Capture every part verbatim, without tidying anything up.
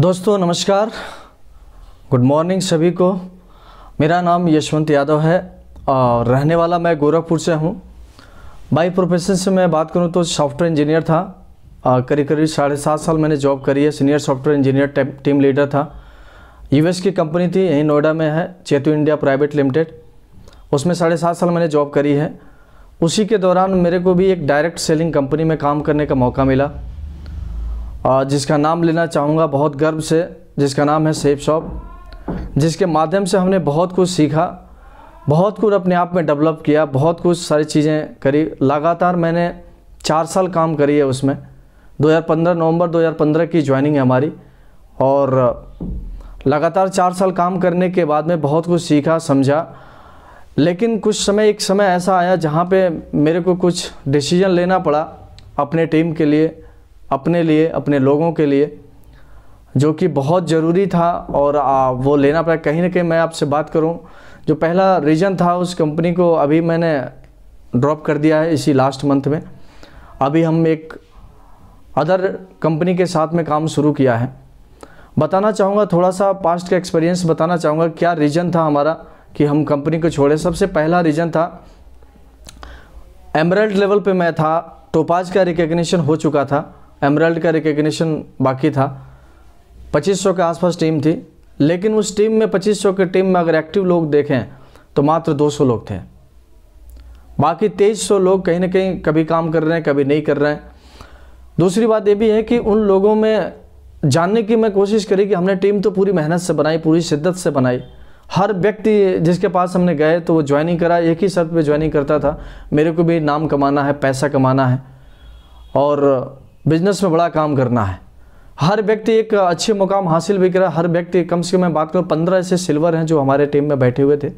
दोस्तों नमस्कार, good morning सभी को। मेरा नाम यशवंत यादव है और रहने वाला मैं गोरखपुर से हूँ। बाई प्रोफेशन से मैं बात करूँ तो सॉफ्टवेयर इंजीनियर था। करीब करीब साढ़े सात साल मैंने जॉब करी है। Senior software engineer team leader था। यूएस की कंपनी थी, यहीं नोएडा में है, सेतु इंडिया प्राइवेट लिमिटेड। उसमें साढ़े सात साल मैंने जॉब करी है। उसी के दौरान मेरे को भी एक डायरेक्ट सेलिंग कंपनी में काम करने का मौका मिला, जिसका नाम लेना चाहूँगा बहुत गर्व से, जिसका नाम है सेफ शॉप, जिसके माध्यम से हमने बहुत कुछ सीखा, बहुत कुछ अपने आप में डेवलप किया, बहुत कुछ सारी चीज़ें करी। लगातार मैंने चार साल काम करी है उसमें। दो हज़ार पंद्रह नवंबर दो हज़ार पंद्रह की ज्वाइनिंग है हमारी और लगातार चार साल काम करने के बाद में बहुत कुछ सीखा, समझा। लेकिन कुछ समय एक समय ऐसा आया जहाँ पे मेरे को कुछ डिसीजन लेना पड़ा अपने टीम के लिए, अपने लिए, अपने लोगों के लिए, जो कि बहुत ज़रूरी था और वो लेना पड़ा। कहीं ना कहीं मैं आपसे बात करूं, जो पहला रीज़न था उस कंपनी को अभी मैंने ड्रॉप कर दिया है इसी लास्ट मंथ में। अभी हम एक अदर कंपनी के साथ में काम शुरू किया है। बताना चाहूँगा थोड़ा सा पास्ट का एक्सपीरियंस बताना चाहूँगा, क्या रीज़न था हमारा कि हम कंपनी को छोड़े। सबसे पहला रीज़न था, एमराल्ड लेवल पे मैं था, टोपाज का रिकग्निशन हो चुका था, एमराल्ड का रिकग्निशन बाकी था। पच्चीस सौ के आसपास टीम थी, लेकिन उस टीम में पच्चीस सौ के टीम में अगर एक्टिव लोग देखें तो मात्र दो सौ लोग थे। बाकी तेईस सौ लोग कहीं ना कहीं कभी काम कर रहे हैं, कभी नहीं कर रहे हैं। दूसरी बात ये भी है कि उन लोगों में जानने की मैं कोशिश करी कि हमने टीम तो पूरी मेहनत से बनाई, पूरी शिद्दत से बनाई। हर व्यक्ति जिसके पास हमने गए तो वो ज्वाइनिंग करा, एक ही शर्त पे ज्वाइनिंग करता था, मेरे को भी नाम कमाना है, पैसा कमाना है और बिजनेस में बड़ा काम करना है। हर व्यक्ति एक अच्छे मुकाम हासिल भी करा। हर व्यक्ति, कम से कम मैं बात करूँ, पंद्रह ऐसे सिल्वर हैं जो हमारे टीम में बैठे हुए थे,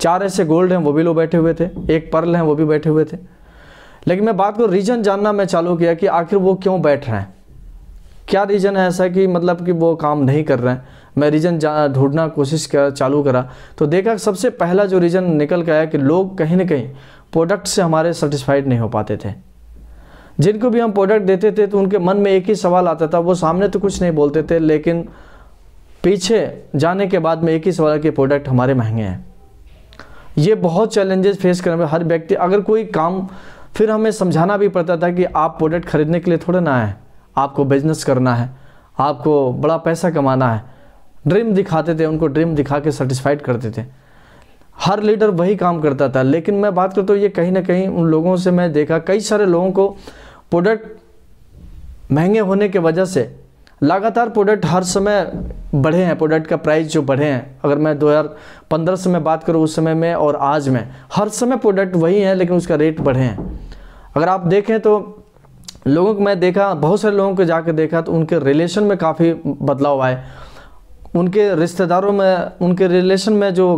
चार ऐसे गोल्ड हैं वो भी लोग बैठे हुए थे, एक पर्ल हैं वो भी बैठे हुए थे। लेकिन मैं बात करूँ, रीज़न जानना मैं चालू किया कि आखिर वो क्यों बैठ रहे हैं, क्या रीज़न है ऐसा कि मतलब कि वो काम नहीं कर रहे हैं। मैं रीज़न ढूंढना कोशिश कर चालू करा तो देखा सबसे पहला जो रीज़न निकल के आया कि लोग कहीं ना कहीं प्रोडक्ट से हमारे सेटिस्फाइड नहीं हो पाते थे। जिनको भी हम प्रोडक्ट देते थे तो उनके मन में एक ही सवाल आता था, वो सामने तो कुछ नहीं बोलते थे लेकिन पीछे जाने के बाद में एक ही सवाल कि प्रोडक्ट हमारे महंगे हैं। ये बहुत चैलेंजेस फेस करने में हर व्यक्ति, अगर कोई काम, फिर हमें समझाना भी पड़ता था कि आप प्रोडक्ट खरीदने के लिए थोड़ा ना आए, आपको बिजनेस करना है, आपको बड़ा पैसा कमाना है। ड्रीम दिखाते थे, उनको ड्रीम दिखा के सेटिस्फाइड करते थे। हर लीडर वही काम करता था। लेकिन मैं बात करता हूँ, ये कहीं ना कहीं उन लोगों से मैं देखा कई सारे लोगों को प्रोडक्ट महंगे होने के वजह से लगातार प्रोडक्ट हर समय बढ़े हैं, प्रोडक्ट का प्राइस जो बढ़े हैं। अगर मैं दो हज़ार पंद्रह से मैं बात करूँ, उस समय में और आज में हर समय प्रोडक्ट वही है लेकिन उसका रेट बढ़े हैं। अगर आप देखें तो लोगों को मैं देखा, बहुत सारे लोगों को जाकर देखा तो उनके रिलेशन में काफ़ी बदलाव आए, उनके रिश्तेदारों में, उनके रिलेशन में। जो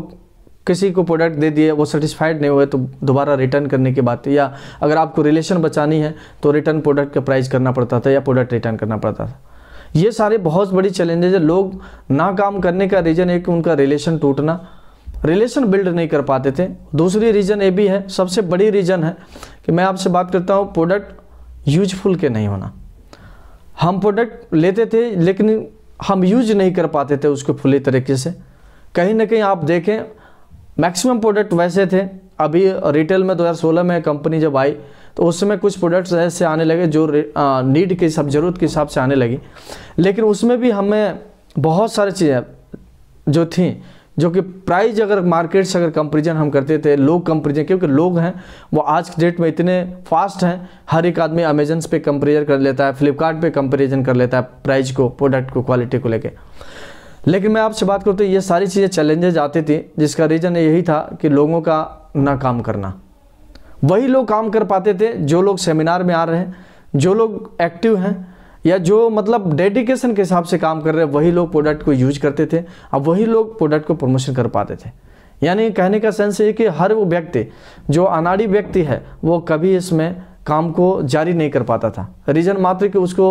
किसी को प्रोडक्ट दे दिए, वो सेटिस्फाइड नहीं हुए तो दोबारा रिटर्न करने की बात, या अगर आपको रिलेशन बचानी है तो रिटर्न प्रोडक्ट का प्राइस करना पड़ता था या प्रोडक्ट रिटर्न करना पड़ता था। ये सारे बहुत बड़ी चैलेंजेज है। लोग ना काम करने का रीज़न है कि उनका रिलेशन टूटना, रिलेशन बिल्ड नहीं कर पाते थे। दूसरी रीज़न ये भी है, सबसे बड़ी रीज़न है कि मैं आपसे बात करता हूँ, प्रोडक्ट यूजफुल के नहीं होना। हम प्रोडक्ट लेते थे लेकिन हम यूज नहीं कर पाते थे उसको फुली तरीके से। कहीं ना कहीं आप देखें मैक्सिमम प्रोडक्ट वैसे थे। अभी रिटेल में दो हज़ार सोलह में कंपनी जब आई तो उस समय कुछ प्रोडक्ट्स ऐसे आने लगे जो नीड के हिसाब, ज़रूरत के हिसाब से आने लगी। लेकिन उसमें भी हमें बहुत सारी चीज़ें जो थीं, जो कि प्राइस अगर मार्केट से अगर कंपेरिजन हम करते थे, लोग कंपेरिजन, क्योंकि लोग हैं वो आज के डेट में इतने फास्ट हैं, हर एक आदमी अमेजन पे कंपेरिजन कर लेता है, फ्लिपकार्ट पे कंपेरिजन कर लेता है प्राइस को, प्रोडक्ट को, क्वालिटी को लेके। लेकिन मैं आपसे बात करते, ये सारी चीज़ें चैलेंजेज आती थी जिसका रीज़न यही था कि लोगों का ना काम करना। वही लोग काम कर पाते थे जो लोग सेमिनार में आ रहे हैं, जो लोग एक्टिव हैं या जो मतलब डेडिकेशन के हिसाब से काम कर रहे हैं, वही लोग प्रोडक्ट को यूज करते थे। अब वही लोग प्रोडक्ट को प्रमोशन कर पाते थे। यानी कहने का सेंस ये कि हर वो व्यक्ति जो अनाड़ी व्यक्ति है वो कभी इसमें काम को जारी नहीं कर पाता था। रीज़न मात्र कि उसको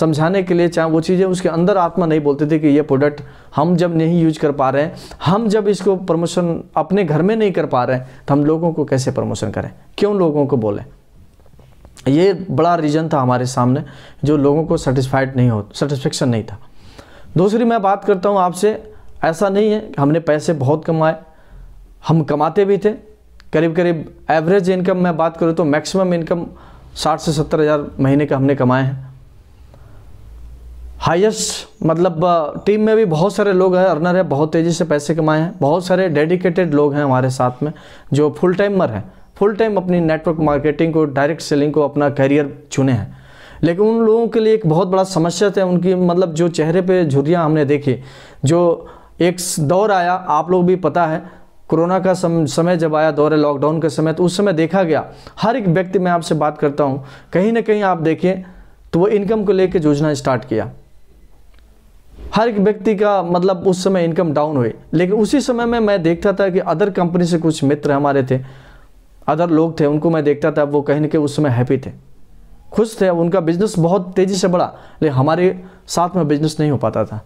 समझाने के लिए, चाहे वो चीज़ें उसके अंदर आत्मा नहीं बोलते थे कि ये प्रोडक्ट हम जब नहीं यूज कर पा रहे हैं, हम जब इसको प्रमोशन अपने घर में नहीं कर पा रहे हैं तो हम लोगों को कैसे प्रमोशन करें, क्यों लोगों को बोलें। ये बड़ा रीज़न था हमारे सामने, जो लोगों को सेटिस्फाइड नहीं हो, सेटिस्फेक्शन नहीं था। दूसरी मैं बात करता हूँ आपसे, ऐसा नहीं है कि हमने पैसे बहुत कमाए, हम कमाते भी थे करीब करीब एवरेज इनकम मैं बात करूँ तो मैक्सिमम इनकम साठ से सत्तर हज़ार महीने का हमने कमाए हैं। हाईएस्ट मतलब टीम में भी बहुत सारे लोग हैं, अर्नर है, बहुत तेज़ी से पैसे कमाए हैं, बहुत सारे डेडिकेटेड लोग हैं हमारे साथ में जो फुल टाइमर हैं, फुल टाइम अपनी नेटवर्क मार्केटिंग को, डायरेक्ट सेलिंग को अपना करियर चुने हैं। लेकिन उन लोगों के लिए एक बहुत बड़ा समस्या था उनकी, मतलब जो चेहरे पे झुर्रियाँ हमने देखी, जो एक दौर आया, आप लोग भी पता है कोरोना का सम, समय जब आया, दौर लॉकडाउन के समय, तो उस समय देखा गया हर एक व्यक्ति, मैं आपसे बात करता हूँ, कहीं ना कहीं आप देखिए तो वो इनकम को लेकर जूझना स्टार्ट किया। हर एक व्यक्ति का मतलब उस समय इनकम डाउन हुई। लेकिन उसी समय में मैं देखता था कि अदर कंपनी से कुछ मित्र हमारे थे, अदर लोग थे, उनको मैं देखता था वो कहीं ना कहीं उस समय हैप्पी थे, खुश थे, उनका बिजनेस बहुत तेज़ी से बढ़ा। लेकिन हमारे साथ में बिजनेस नहीं हो पाता था।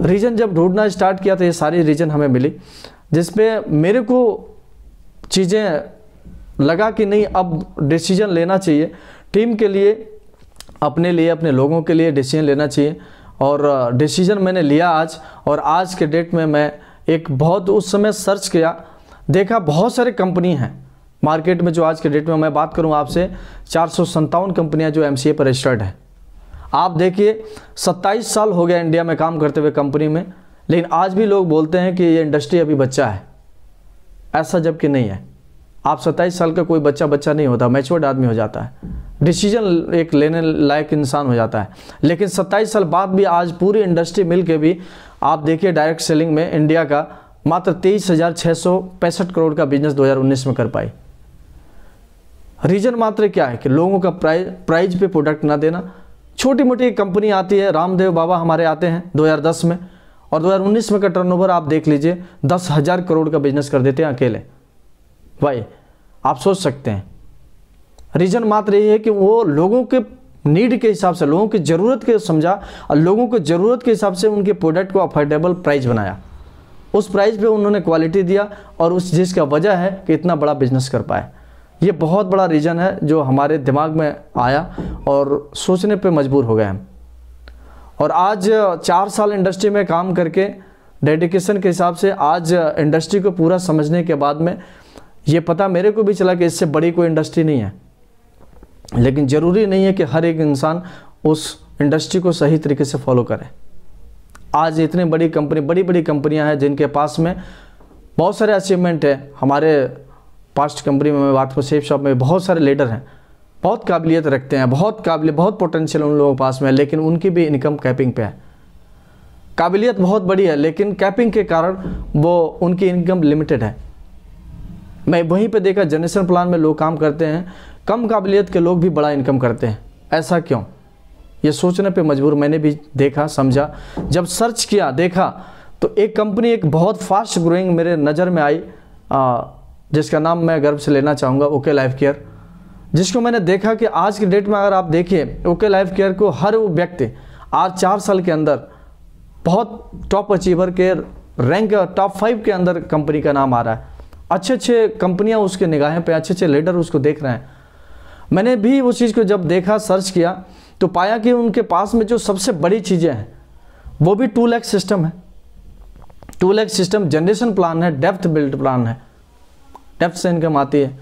रीज़न जब ढूंढना स्टार्ट किया तो ये सारी रीज़न हमें मिली, जिसमें मेरे को चीज़ें लगा कि नहीं, अब डिसीजन लेना चाहिए, टीम के लिए, अपने लिए, अपने लोगों के लिए डिसीजन लेना चाहिए। और डिसीजन मैंने लिया आज, और आज के डेट में मैं एक बहुत उस समय सर्च किया, देखा बहुत सारे कंपनी हैं मार्केट में, जो आज के डेट में मैं बात करूं आपसे चार सौ सत्तावन कंपनियाँ जो एमसीए पर रजिस्टर्ड हैं। आप देखिए सत्ताईस साल हो गया इंडिया में काम करते हुए कंपनी में, लेकिन आज भी लोग बोलते हैं कि ये इंडस्ट्री अभी बच्चा है, ऐसा जबकि नहीं है। आप सत्ताईस साल का कोई बच्चा बच्चा नहीं होता, मैच्योर्ड आदमी हो जाता है, डिसीजन एक लेने लायक इंसान हो जाता है। लेकिन सत्ताईस साल बाद भी आज पूरी इंडस्ट्री मिल के भी आप देखिए डायरेक्ट सेलिंग में इंडिया का मात्र तेईस हज़ार छः सौ पैंसठ करोड़ का बिजनेस दो हज़ार उन्नीस में कर पाई। रीज़न मात्र क्या है कि लोगों का प्राइज प्राइज पे प्रोडक्ट ना देना। छोटी मोटी कंपनी आती है, रामदेव बाबा हमारे आते हैं दो हज़ार दस में, और दो हज़ार उन्नीस में का टर्नओवर आप देख लीजिए दस हज़ार करोड़ का बिजनेस कर देते हैं अकेले। भाई आप सोच सकते हैं, रीज़न मात्र यही है कि वो लोगों के नीड के हिसाब से, लोगों की ज़रूरत के समझा और लोगों को ज़रूरत के हिसाब से उनके प्रोडक्ट को अफोर्डेबल प्राइस बनाया, उस प्राइस पे उन्होंने क्वालिटी दिया, और उस जिसका वजह है कि इतना बड़ा बिजनेस कर पाए। ये बहुत बड़ा रीज़न है जो हमारे दिमाग में आया और सोचने पर मजबूर हो गए हम। और आज चार साल इंडस्ट्री में काम करके डेडिकेशन के हिसाब से आज इंडस्ट्री को पूरा समझने के बाद में ये पता मेरे को भी चला कि इससे बड़ी कोई इंडस्ट्री नहीं है। लेकिन ज़रूरी नहीं है कि हर एक इंसान उस इंडस्ट्री को सही तरीके से फॉलो करे। आज इतनी बड़ी कंपनी, बड़ी बड़ी कंपनियां हैं जिनके पास में बहुत सारे अचीवमेंट है। हमारे पास्ट कंपनी में मैं बात करूँ, सेफ शॉप में बहुत सारे लीडर हैं, बहुत काबिलियत रखते हैं, बहुत काबिल बहुत पोटेंशियल उन लोगों के पास में है, लेकिन उनकी भी इनकम कैपिंग पे है। काबिलियत बहुत बड़ी है लेकिन कैपिंग के कारण वो उनकी इनकम लिमिटेड है। मैं वहीं पे देखा जनरेशन प्लान में लोग काम करते हैं, कम काबिलियत के लोग भी बड़ा इनकम करते हैं, ऐसा क्यों? ये सोचने पे मजबूर मैंने भी देखा, समझा, जब सर्च किया देखा तो एक कंपनी एक बहुत फास्ट ग्रोइंग मेरे नज़र में आई, आ, जिसका नाम मैं गर्व से लेना चाहूँगा, ओके लाइफ केयर, जिसको मैंने देखा कि आज के डेट में अगर आप देखिए ओके लाइफ केयर को हर वो व्यक्ति आज चार साल के अंदर बहुत टॉप अचीवर के रैंक, टॉप फाइव के अंदर कंपनी का नाम आ रहा है। अच्छे अच्छे कंपनियां उसके निगाहें पे, अच्छे अच्छे लीडर उसको देख रहे हैं। मैंने भी वो चीज़ को जब देखा, सर्च किया तो पाया कि उनके पास में जो सबसे बड़ी चीज़ें हैं वो भी टू लैक सिस्टम है, two leg system, generation plan है, डेप्थ बिल्ड प्लान है, डेप्थ से इनकम आती है,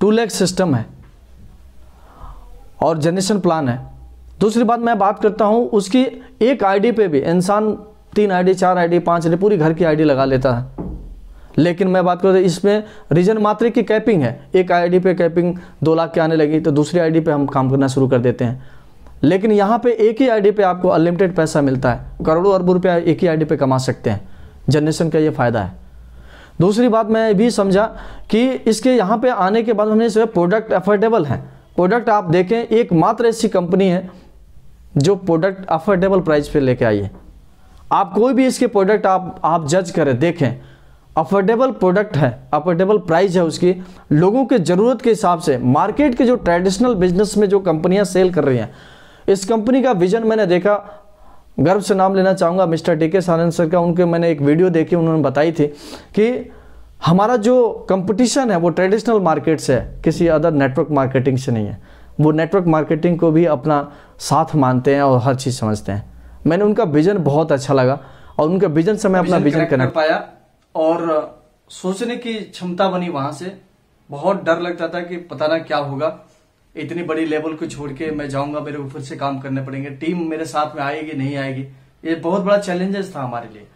टू लैक सिस्टम है और जनरेशन प्लान है। दूसरी बात मैं बात करता हूँ, उसकी एक आईडी पे भी इंसान तीन आईडी, चार आईडी, पाँच आईडी, पूरी घर की आईडी लगा लेता है। लेकिन मैं बात करूँ तो इसमें रीजन मात्र की कैपिंग है। एक आईडी पे कैपिंग दो लाख के आने लगी तो दूसरी आईडी पे हम काम करना शुरू कर देते हैं। लेकिन यहाँ पे एक ही आईडी पे आपको अनलिमिटेड पैसा मिलता है, करोड़ों अरबों रुपया एक ही आईडी पे कमा सकते हैं। जनरेशन का ये फ़ायदा है। दूसरी बात मैं भी समझा कि इसके यहाँ पर आने के बाद हमने सोचा प्रोडक्ट अफोर्डेबल हैं। प्रोडक्ट आप देखें, एक मात्र ऐसी कंपनी है जो प्रोडक्ट अफोर्डेबल प्राइस पर लेके आई है। आप कोई भी इसके प्रोडक्ट आप आप जज करें, देखें, अफोर्डेबल प्रोडक्ट है, अफोर्डेबल प्राइस है उसकी, लोगों के ज़रूरत के हिसाब से। मार्केट के जो ट्रेडिशनल बिजनेस में जो कंपनियां सेल कर रही हैं, इस कंपनी का विजन मैंने देखा, गर्व से नाम लेना चाहूँगा मिस्टर टी के शारण सर का। उनके मैंने एक वीडियो देखी, उन्होंने बताई थी कि हमारा जो कंपटीशन है वो ट्रेडिशनल मार्केट से है, किसी अदर नेटवर्क मार्केटिंग से नहीं है। वो नेटवर्क मार्केटिंग को भी अपना साथ मानते हैं और हर चीज़ समझते हैं। मैंने उनका विजन बहुत अच्छा लगा और उनका विजन से मैं अपना विजन कनेक्ट पाया और सोचने की क्षमता बनी। वहां से बहुत डर लगता था कि पता ना क्या होगा, इतनी बड़ी लेवल को छोड़ के मैं जाऊंगा, मेरे को फिर से काम करने पड़ेंगे, टीम मेरे साथ में आएगी नहीं आएगी, ये बहुत बड़ा चैलेंजेस था हमारे लिए।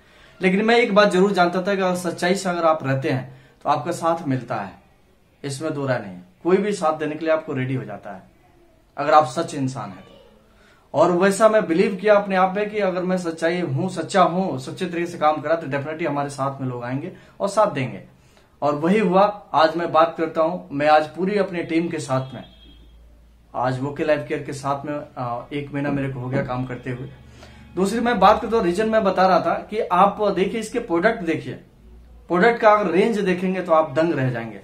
लेकिन मैं एक बात जरूर जानता था कि अगर सच्चाई से अगर आप रहते हैं तो आपका साथ मिलता है, इसमें दो राय नहीं है, कोई भी साथ देने के लिए आपको रेडी हो जाता है अगर आप सच इंसान है। और वैसा मैं बिलीव किया अपने आप में कि अगर मैं सच्चाई हूं, सच्चा हूं, सच्चे तरीके से काम करा तो डेफिनेटली हमारे साथ में लोग आएंगे और साथ देंगे। और वही हुआ। आज मैं बात करता हूं, मैं आज पूरी अपनी टीम के साथ में, आज ओके लाइफ केयर के साथ में एक महीना मेरे को हो गया काम करते हुए। दूसरी मैं बात करता हूँ, रीजन मैं बता रहा था कि आप देखिए इसके प्रोडक्ट, देखिए प्रोडक्ट का अगर रेंज देखेंगे तो आप दंग रह जाएंगे।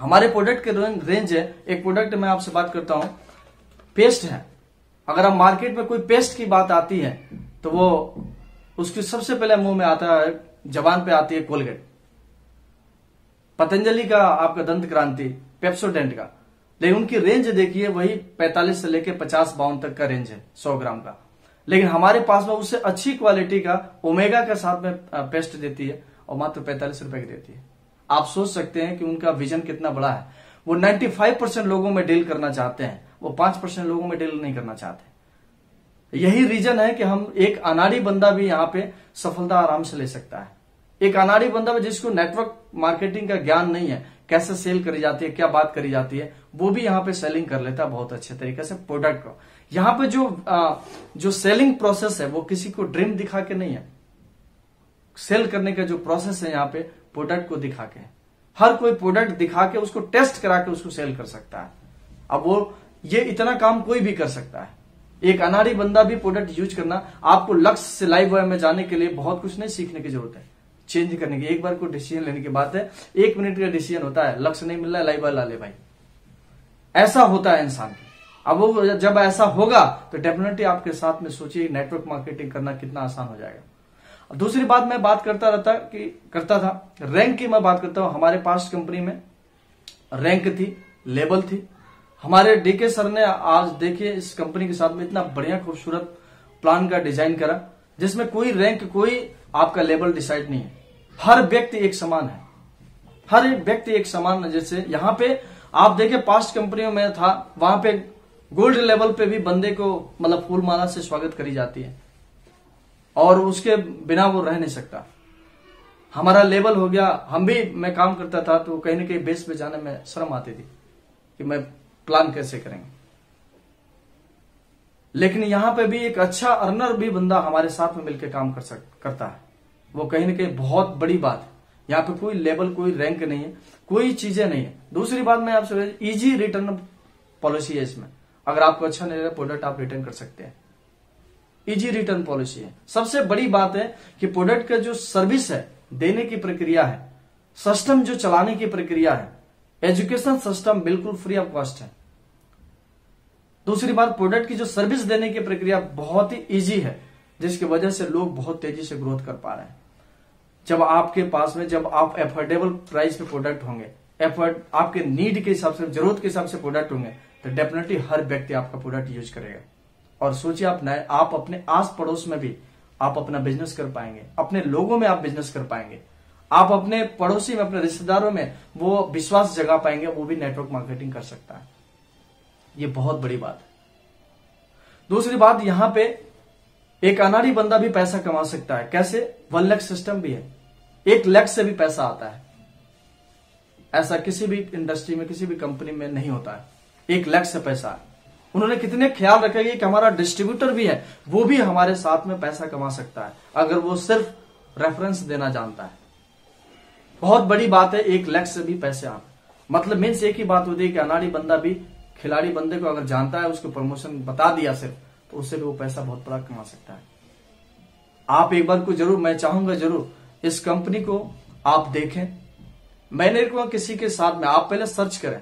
हमारे प्रोडक्ट के रेंज है, एक प्रोडक्ट मैं आपसे बात करता हूं, पेस्ट है। अगर हम मार्केट में कोई पेस्ट की बात आती है तो वो उसकी सबसे पहले मुंह में आता है, जबान पे आती है कोलगेट, पतंजलि का आपका दंत क्रांति, पेप्सोडेंट का। लेकिन उनकी रेंज देखिए वही पैंतालीस से लेके पचास बावन तक का रेंज है सौ ग्राम का। लेकिन हमारे पास में उससे अच्छी क्वालिटी का ओमेगा के साथ में पेस्ट देती है और मात्र पैंतालीस रुपए की देती है। आप सोच सकते हैं कि उनका विजन कितना बड़ा है। वो नाइन्टी फाइव परसेंट लोगों में डील करना चाहते हैं, वो पांच परसेंट लोगों में डील नहीं करना चाहते। यही रीजन है कि हम एक अनाड़ी बंदा भी यहाँ पे सफलता आराम से ले सकता है। एक अनाड़ी बंदा जिसको नेटवर्क मार्केटिंग का ज्ञान नहीं है, कैसे सेल करी जाती है, क्या बात करी जाती है, वो भी यहाँ पे सेलिंग कर लेता है बहुत अच्छे तरीके से प्रोडक्ट को। यहाँ पे जो आ, जो सेलिंग प्रोसेस है वो किसी को ड्रीम दिखा के नहीं है, सेल करने का जो प्रोसेस है यहाँ पे प्रोडक्ट को दिखा के, हर कोई प्रोडक्ट दिखा के उसको टेस्ट करा के उसको सेल कर सकता है। अब वो ये इतना काम कोई भी कर सकता है, एक अनाड़ी बंदा भी प्रोडक्ट यूज करना। आपको लक्ष्य से लाइफ वे में जाने के लिए बहुत कुछ नहीं सीखने की जरूरत है, चेंज करने की, एक बार को डिसीजन लेने की बात है, एक मिनट का डिसीजन होता है। लक्ष्य नहीं मिल रहा है, लाइफ वे ला ले भाई, ऐसा होता है इंसान। अब वो जब ऐसा होगा तो डेफिनेटली आपके साथ में सोचिए नेटवर्क मार्केटिंग करना कितना आसान हो जाएगा। दूसरी बात मैं बात करता रहता कि करता था रैंक की, मैं बात करता हूं, हमारे पास कंपनी में रैंक थी, लेबल थी। हमारे डी के सर ने आज देखिए इस कंपनी के साथ में इतना बढ़िया खूबसूरत प्लान का डिजाइन करा जिसमें कोई रैंक, कोई आपका लेवल डिसाइड नहीं है, हर व्यक्ति एक समान है, हर व्यक्ति एक समान है। जैसे यहाँ पे आप देखे पास्ट कंपनियों में था, वहां पे गोल्ड लेवल पे भी बंदे को मतलब फूल माला से स्वागत करी जाती है और उसके बिना वो रह नहीं सकता। हमारा लेवल हो गया, हम भी, मैं काम करता था तो कहीं ना कहीं बेस पे जाने में शर्म आती थी कि मैं प्लान कैसे करेंगे। लेकिन यहां पे भी एक अच्छा अर्नर भी बंदा हमारे साथ में मिलकर काम कर सक करता है, वो कहीं ना कहीं बहुत बड़ी बात है। यहाँ पे कोई लेवल, कोई रैंक नहीं है, कोई चीजें नहीं है। दूसरी बात मैं आपसे, इजी रिटर्न पॉलिसी है इसमें, अगर आपको अच्छा नहीं लगा प्रोडक्ट आप रिटर्न कर सकते हैं, इजी रिटर्न पॉलिसी है। सबसे बड़ी बात है कि प्रोडक्ट का जो सर्विस है, देने की प्रक्रिया है, सिस्टम जो चलाने की प्रक्रिया है, एजुकेशन सिस्टम बिल्कुल फ्री ऑफ कॉस्ट है। दूसरी बात, प्रोडक्ट की जो सर्विस देने की प्रक्रिया बहुत ही इजी है, जिसकी वजह से लोग बहुत तेजी से ग्रोथ कर पा रहे हैं। जब आपके पास में, जब आप एफोर्डेबल प्राइस पे प्रोडक्ट होंगे, एफर्ड आपके नीड के हिसाब से, जरूरत के हिसाब से प्रोडक्ट होंगे, तो डेफिनेटली हर व्यक्ति आपका प्रोडक्ट यूज करेगा। और सोचिए आप नए, आप अपने आस पड़ोस में भी आप अपना बिजनेस कर पाएंगे, अपने लोगों में आप बिजनेस कर पाएंगे, आप अपने पड़ोसी में, अपने रिश्तेदारों में वो विश्वास जगा पाएंगे, वो भी नेटवर्क मार्केटिंग कर सकता है। ये बहुत बड़ी बात है। दूसरी बात, यहां पे एक अनाड़ी बंदा भी पैसा कमा सकता है। कैसे? वन लाख सिस्टम भी है, एक लाख से भी पैसा आता है, ऐसा किसी भी इंडस्ट्री में, किसी भी कंपनी में नहीं होता है, एक लाख से पैसा है। उन्होंने कितने ख्याल रखे कि हमारा डिस्ट्रीब्यूटर भी है, वो भी हमारे साथ में पैसा कमा सकता है अगर वो सिर्फ रेफरेंस देना जानता है। बहुत बड़ी बात है, एक लाख से भी पैसे आप, मतलब मीन्स एक ही बात होती है कि अनाड़ी बंदा भी खिलाड़ी बंदे को अगर जानता है, उसको प्रमोशन बता दिया सिर्फ, तो उससे भी वो पैसा बहुत बड़ा कमा सकता है। आप एक बार को जरूर, मैं चाहूंगा जरूर इस कंपनी को आप देखें, मैंने को किसी के साथ में आप पहले सर्च करें,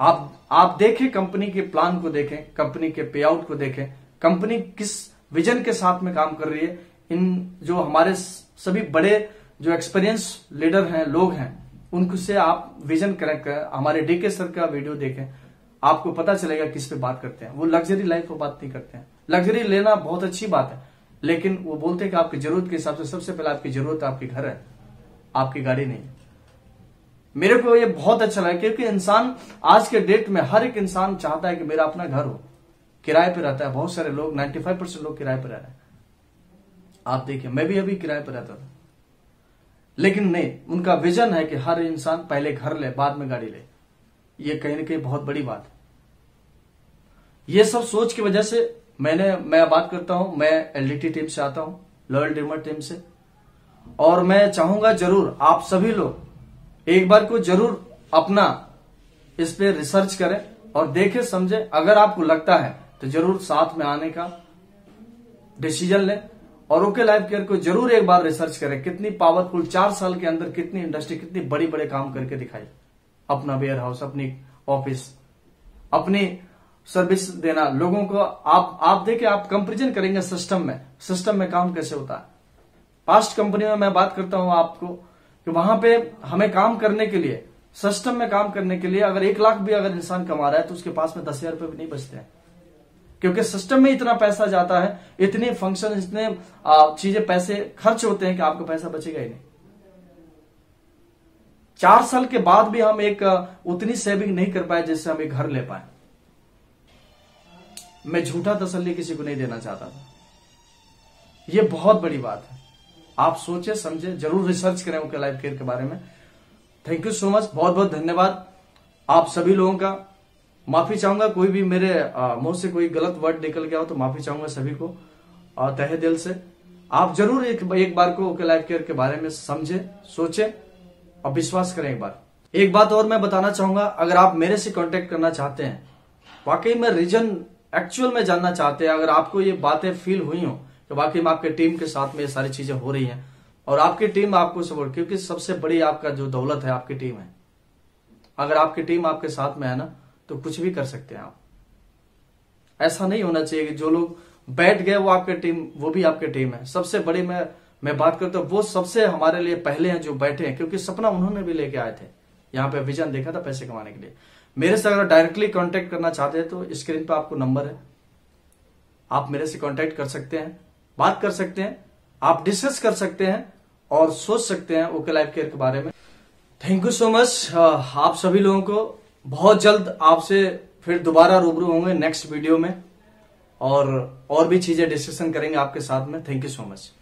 आप आप देखें कंपनी के प्लान को, देखें कंपनी के पे आउट को, देखें कंपनी किस विजन के साथ में काम कर रही है। इन जो हमारे सभी बड़े जो एक्सपीरियंस लीडर हैं, लोग हैं, उनसे आप विजन कनेक्ट करें। हमारे डी के सर का वीडियो देखें, आपको पता चलेगा किस पे बात करते हैं। वो लग्जरी लाइफ पर बात नहीं करते हैं, लग्जरी लेना बहुत अच्छी बात है, लेकिन वो बोलते हैं कि आपकी जरूरत के हिसाब से सबसे पहले आपकी जरूरत आपके घर है, आपकी गाड़ी नहीं। मेरे को ये बहुत अच्छा लगा क्योंकि इंसान आज के डेट में हर एक इंसान चाहता है कि मेरा अपना घर हो। किराए पर रहता है बहुत सारे लोग, नाइन्टी फाइव परसेंट लोग किराए पर रह रहे हैं। आप देखिए, मैं भी अभी किराए पर रहता था, लेकिन नहीं, उनका विजन है कि हर इंसान पहले घर ले बाद में गाड़ी ले। ये कहीं ना कहीं बहुत बड़ी बात है। ये सब सोच की वजह से मैंने मैं बात करता हूं, मैं एलडीटी टीम से आता हूं, लॉयल ड्रीमर टीम से, और मैं चाहूंगा जरूर आप सभी लोग एक बार को जरूर अपना इस पे रिसर्च करें और देखें समझें। अगर आपको लगता है तो जरूर साथ में आने का डिसीजन लें और ओके लाइफ केयर को जरूर एक बार रिसर्च करें। कितनी पावरफुल, चार साल के अंदर कितनी इंडस्ट्री, कितनी बड़ी बड़े काम करके दिखाई। अपना वेयर हाउस, अपनी ऑफिस, अपनी सर्विस देना लोगों को। आप आप देखे, आप कंपेरिजन करेंगे सिस्टम में, सिस्टम में काम कैसे होता है। पास्ट कंपनी में मैं बात करता हूं आपको कि वहां पे हमें काम करने के लिए, सिस्टम में काम करने के लिए अगर एक लाख भी अगर इंसान कमा रहा है तो उसके पास में दस हजार रुपये भी नहीं बचते हैं, क्योंकि सिस्टम में इतना पैसा जाता है, इतने फंक्शन, इतने चीजें, पैसे खर्च होते हैं कि आपका पैसा बचेगा ही नहीं। चार साल के बाद भी हम एक उतनी सेविंग नहीं कर पाए जिससे हम एक घर ले पाए। मैं झूठा तसल्ली किसी को नहीं देना चाहता था। यह बहुत बड़ी बात है। आप सोचे समझे, जरूर रिसर्च करें ओके लाइफ केयर के बारे में। थैंक यू सो मच, बहुत बहुत धन्यवाद आप सभी लोगों का। माफी चाहूंगा, कोई भी मेरे मुंह से कोई गलत वर्ड निकल गया हो तो माफी चाहूंगा सभी को और तहे दिल से। आप जरूर एक, एक बार को ओके लाइफ केयर के बारे में समझे, सोचे और विश्वास करें एक बार। एक बात और मैं बताना चाहूंगा, अगर आप मेरे से कांटेक्ट करना चाहते हैं, वाकई में रीजन एक्चुअल में जानना चाहते हैं, अगर आपको ये बातें फील हुई हो कि वाकई में आपके टीम के साथ में ये सारी चीजें हो रही है और आपकी टीम आपको सपोर्ट, क्योंकि सबसे बड़ी आपका जो दौलत है आपकी टीम है। अगर आपकी टीम आपके साथ में है ना तो कुछ भी कर सकते हैं आप। ऐसा नहीं होना चाहिए कि जो लोग बैठ गए वो आपके टीम, वो भी आपके टीम है। सबसे बड़ी मैं मैं बात करता हूँ, वो सबसे हमारे लिए पहले हैं जो बैठे हैं, क्योंकि सपना उन्होंने भी लेके आए थे, यहाँ पे विजन देखा था पैसे कमाने के लिए। मेरे से अगर डायरेक्टली कांटेक्ट करना चाहते हैं तो स्क्रीन पे आपको नंबर है, आप मेरे से कांटेक्ट कर सकते हैं, बात कर सकते हैं, आप डिस्कस कर सकते हैं और सोच सकते हैं ओके लाइफ केयर के बारे में। थैंक यू सो मच आप सभी लोगों को। बहुत जल्द आपसे फिर दोबारा रूबरू होंगे नेक्स्ट वीडियो में और और भी चीजें डिस्कशन करेंगे आपके साथ में। Thank you so much.